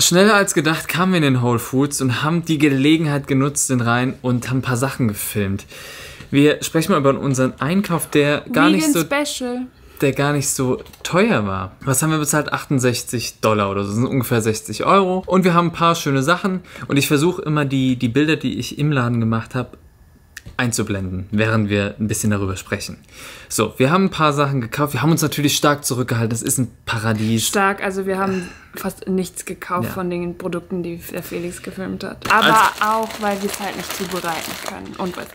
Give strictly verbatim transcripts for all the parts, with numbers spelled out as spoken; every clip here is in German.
Schneller als gedacht kamen wir in den Whole Foods und haben die Gelegenheit genutzt, sind rein und haben ein paar Sachen gefilmt. Wir sprechen mal über unseren Einkauf, der gar nicht so... Special. Der gar nicht so teuer war. Was haben wir bezahlt? achtundsechzig Dollar oder so, das sind ungefähr sechzig Euro. Und wir haben ein paar schöne Sachen und ich versuche immer die, die Bilder, die ich im Laden gemacht habe, einzublenden, während wir ein bisschen darüber sprechen. So, wir haben ein paar Sachen gekauft. Wir haben uns natürlich stark zurückgehalten. Das ist ein Paradies. Stark, also wir haben fast nichts gekauft ja. von den Produkten, die der Felix gefilmt hat. Aber als, auch, weil wir es halt nicht zubereiten können. Und was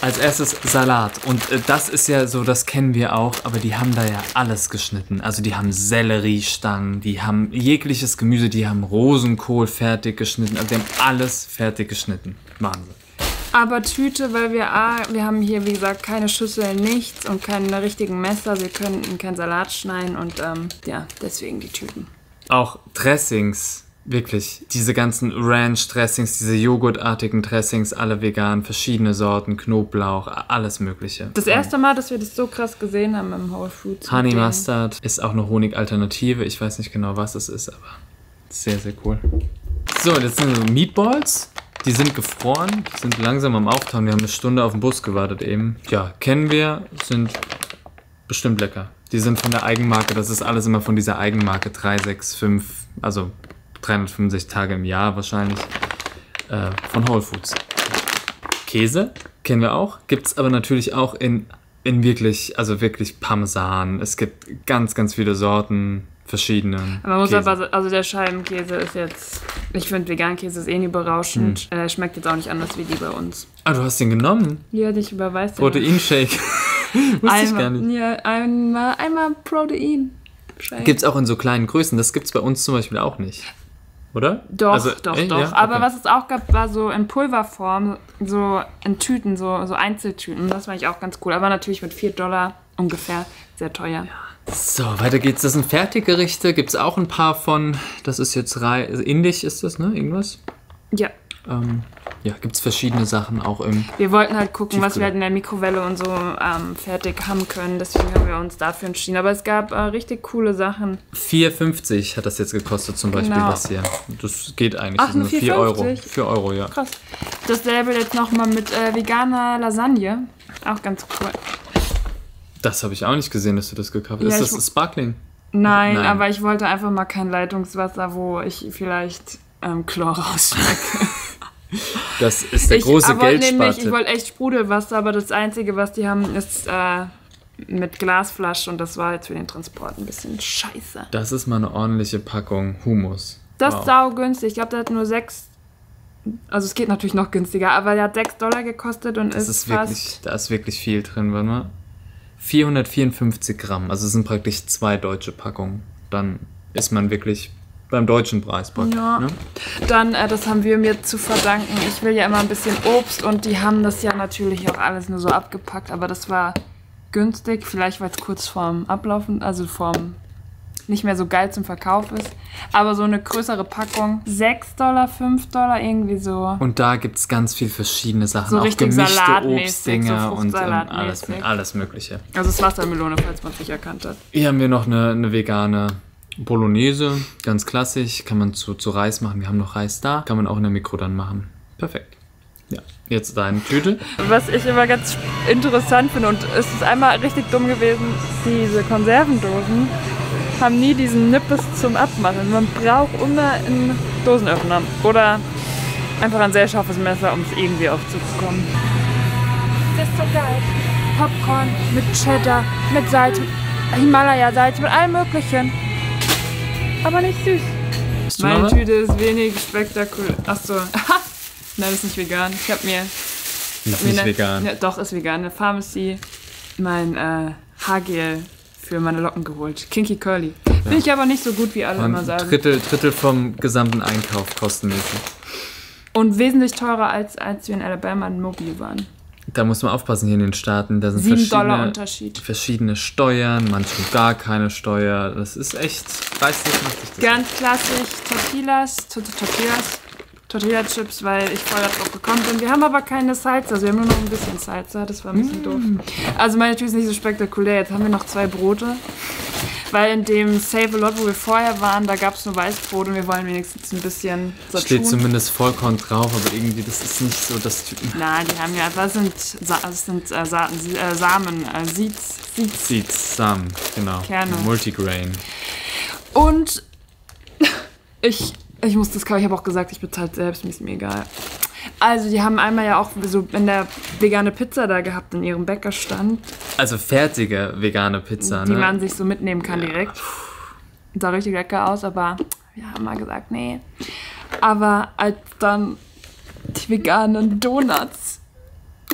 als erstes Salat. Und das ist ja so, das kennen wir auch, aber die haben da ja alles geschnitten. Also die haben Selleriestangen, die haben jegliches Gemüse, die haben Rosenkohl fertig geschnitten. Also die haben alles fertig geschnitten. Wahnsinn. Aber Tüte, weil wir A, wir haben hier, wie gesagt, keine Schüsseln, nichts und keine richtigen Messer. Wir könnten keinen Salat schneiden und ähm, ja, deswegen die Tüten. Auch Dressings, wirklich. Diese ganzen Ranch-Dressings, diese joghurtartigen Dressings, alle vegan, verschiedene Sorten, Knoblauch, alles Mögliche. Das erste Mal, dass wir das so krass gesehen haben im Whole Foods. Honey Mustard ist auch eine Honigalternative. Ich weiß nicht genau, was es ist, aber sehr, sehr cool. So, jetzt sind so Meatballs. Die sind gefroren, sind langsam am Auftauen. Wir haben eine Stunde auf den Bus gewartet eben. Ja, kennen wir, sind bestimmt lecker. Die sind von der Eigenmarke, das ist alles immer von dieser Eigenmarke. drei, sechs, fünf, also dreihundertfünfundsechzig Tage im Jahr wahrscheinlich. Äh, von Whole Foods. Käse kennen wir auch. Gibt es aber natürlich auch in, in wirklich, also wirklich Parmesan. Es gibt ganz, ganz viele Sorten. Verschiedene. Man muss Käse. Aber, also der Scheibenkäse ist jetzt, ich finde Vegankäse ist eh nie berauschend. Hm. Äh, schmeckt jetzt auch nicht anders wie die bei uns. Ah, du hast den genommen? Ja, dich überweist. Protein-Shake. Wusste ich gar nicht. Ja, einmal, einmal Protein-Shake. Gibt's auch in so kleinen Größen, das gibt's bei uns zum Beispiel auch nicht. Oder? Doch, also, doch, ey, doch. Ja? Aber okay. Was es auch gab, war so in Pulverform, so in Tüten, so, so Einzeltüten. Das fand ich auch ganz cool. Aber natürlich mit vier Dollar ungefähr sehr teuer. Ja. So, weiter geht's. Das sind Fertiggerichte. Gibt es auch ein paar von, das ist jetzt Reis, also indisch ist das, ne? Irgendwas? Ja. Ähm, ja, gibt es verschiedene Sachen auch im... Wir wollten halt gucken, was wir halt in der Mikrowelle und so ähm, fertig haben können. Deswegen haben wir uns dafür entschieden. Aber es gab äh, richtig coole Sachen. vier fünfzig hat das jetzt gekostet zum Beispiel, genau. Das hier. Das geht eigentlich. Ach, das sind vier Euro. vier Euro, ja. Krass. Dasselbe jetzt nochmal mit äh, veganer Lasagne. Auch ganz cool. Das habe ich auch nicht gesehen, dass du das gekauft hast. Ja, ist das Sparkling? Nein, Nein, aber ich wollte einfach mal kein Leitungswasser, wo ich vielleicht ähm, Chlor rausschmecke. Das ist der ich, große Geldspartipp. Ich wollte echt Sprudelwasser, aber das Einzige, was die haben, ist äh, mit Glasflaschen. Und das war jetzt für den Transport ein bisschen scheiße. Das ist mal eine ordentliche Packung Humus. Das wow. ist saugünstig. Ich glaube, der hat nur sechs... Also es geht natürlich noch günstiger, aber der hat sechs Dollar gekostet und das ist, ist wirklich, fast... Da ist wirklich viel drin, warte mal. vierhundertvierundfünfzig Gramm, also es sind praktisch zwei deutsche Packungen. Dann ist man wirklich beim deutschen Preis. Ja. Ne? Dann, äh, das haben wir mir zu verdanken. Ich will ja immer ein bisschen Obst und die haben das ja natürlich auch alles nur so abgepackt, aber das war günstig. Vielleicht, weil es kurz vorm Ablaufen, also vorm nicht mehr so geil zum Verkauf ist. Aber so eine größere Packung, sechs Dollar, fünf Dollar, irgendwie so. Und da gibt es ganz viel verschiedene Sachen. So auch richtig gemischte Obstdinger so und, und alles, alles Mögliche. Also das Wassermelone, falls man es nicht erkannt hat. Hier haben wir noch eine, eine vegane Bolognese, ganz klassisch. Kann man zu, zu Reis machen, wir haben noch Reis da. Kann man auch in der Mikro dann machen. Perfekt. Ja, jetzt deine Tüte. Was ich immer ganz interessant finde, und es ist einmal richtig dumm gewesen, diese Konservendosen haben nie diesen Nippes zum Abmachen. Man braucht immer einen Dosenöffner oder einfach ein sehr scharfes Messer, um es irgendwie aufzubekommen. Das ist so geil. Popcorn mit Cheddar, mit Salz, mit Himalaya-Salz, mit allem Möglichen. Aber nicht süß. Meine Tüte ist wenig spektakulär. Achso. Nein, das ist nicht vegan. Ich habe mir... Noch nicht eine, vegan. Ne, doch, ist vegan. Eine Pharmacy, mein äh, Haargel für meine Locken geholt. Kinky Curly. Bin ja. ich aber nicht so gut, wie alle Von immer sagen. Drittel, Drittel vom gesamten Einkauf kostenmäßig. Und wesentlich teurer, als, als wir in Alabama in Mobile waren. Da muss man aufpassen hier in den Staaten. Da sind sieben Dollar Unterschied. Verschiedene Steuern, manche gar keine Steuer. Das ist echt preislich. Ganz klassisch Tortillas, Tortillas, Tortilla-Chips, weil ich voll darauf gekommen bin. Wir haben aber keine Salsa, also wir haben nur noch ein bisschen Salsa, das war ein bisschen mm. doof. Also meine Tür ist nicht so spektakulär, jetzt haben wir noch zwei Brote. weil in dem Save-A-Lot, wo wir vorher waren, da gab es nur Weißbrot und wir wollen wenigstens ein bisschen so tun. Steht zumindest Vollkorn drauf, aber irgendwie, das ist nicht so das Typen. Nein, die haben ja, das sind, das sind äh, Samen, äh, Seeds, Seeds. Seeds, Samen, genau. Kerne. Multigrain. Und ich, ich muss das kaufen, ich habe auch gesagt, ich bezahle selbst, mir ist mir egal. Also die haben einmal ja auch so in der vegane Pizza da gehabt, in ihrem Bäckerstand. Also fertige vegane Pizza, die, ne? Die man sich so mitnehmen kann, ja, direkt. Sah richtig lecker aus, aber wir haben mal gesagt, nee. Aber als dann die veganen Donuts,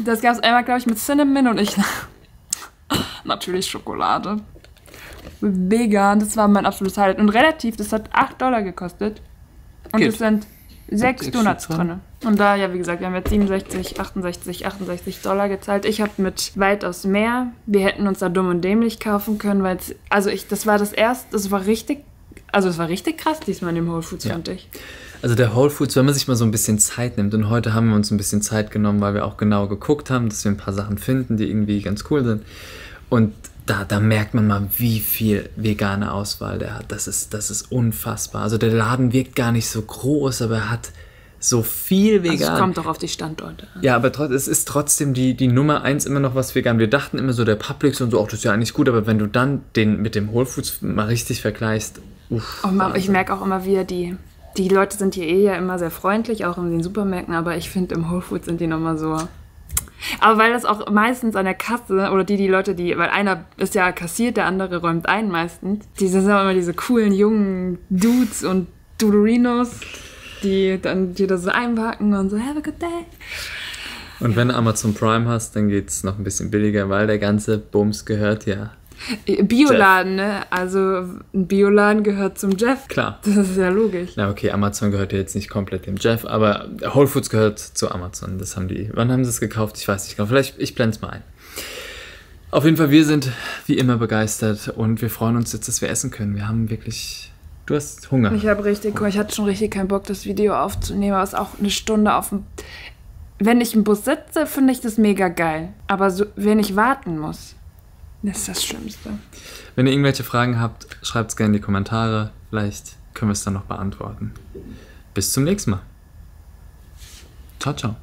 das gab es einmal, glaube ich, mit Cinnamon und ich, natürlich Schokolade. Vegan, das war mein absolutes Highlight. Und relativ, das hat acht Dollar gekostet. Und es sind sechs Donuts drin. Und da, ja, wie gesagt, wir haben jetzt siebenundsechzig, achtundsechzig, achtundsechzig Dollar gezahlt. Ich habe mit weitaus mehr. Wir hätten uns da dumm und dämlich kaufen können, weil es, also ich, das war das erste, das war richtig, also es war richtig krass diesmal in dem Whole Foods, ja, fand ich. Also der Whole Foods, wenn man sich mal so ein bisschen Zeit nimmt, und heute haben wir uns ein bisschen Zeit genommen, weil wir auch genau geguckt haben, dass wir ein paar Sachen finden, die irgendwie ganz cool sind. Und Da, da merkt man mal, wie viel vegane Auswahl der hat. Das ist, das ist unfassbar. Also der Laden wirkt gar nicht so groß, aber er hat so viel vegan. Also es kommt doch auf die Standorte an. Ja, aber es ist trotzdem die, die Nummer eins immer noch was vegan. Wir dachten immer so, der Publix und so, auch das ist ja eigentlich gut, aber wenn du dann den mit dem Whole Foods mal richtig vergleichst, uff. Oh Mann, ich merke auch immer wieder, die, die Leute sind hier eh ja immer sehr freundlich, auch in den Supermärkten, aber ich finde, im Whole Foods sind die nochmal so... Aber weil das auch meistens an der Kasse, oder die, die Leute, die, weil einer ist ja kassiert, der andere räumt ein meistens. Die sind immer diese coolen, jungen Dudes und Dudorinos, die dann dir das so einpacken und so, have a good day. Und wenn du Amazon Prime hast, dann geht's noch ein bisschen billiger, weil der ganze Bums gehört ja... Bioladen, ne? Also ein Bioladen gehört zum Jeff. Klar. Das ist ja logisch. Na okay, Amazon gehört ja jetzt nicht komplett dem Jeff, aber Whole Foods gehört zu Amazon. Das haben die. Wann haben sie es gekauft? Ich weiß nicht genau. Vielleicht, ich blende es mal ein. Auf jeden Fall, wir sind wie immer begeistert und wir freuen uns jetzt, dass wir essen können. Wir haben wirklich... Du hast Hunger. Ich habe richtig Hunger. Ich hatte schon richtig keinen Bock, das Video aufzunehmen, aber es ist auch eine Stunde auf dem... Wenn ich im Bus sitze, finde ich das mega geil. Aber so, wenn ich warten muss... Das ist das Schlimmste. Wenn ihr irgendwelche Fragen habt, schreibt es gerne in die Kommentare. Vielleicht können wir es dann noch beantworten. Bis zum nächsten Mal. Ciao, ciao.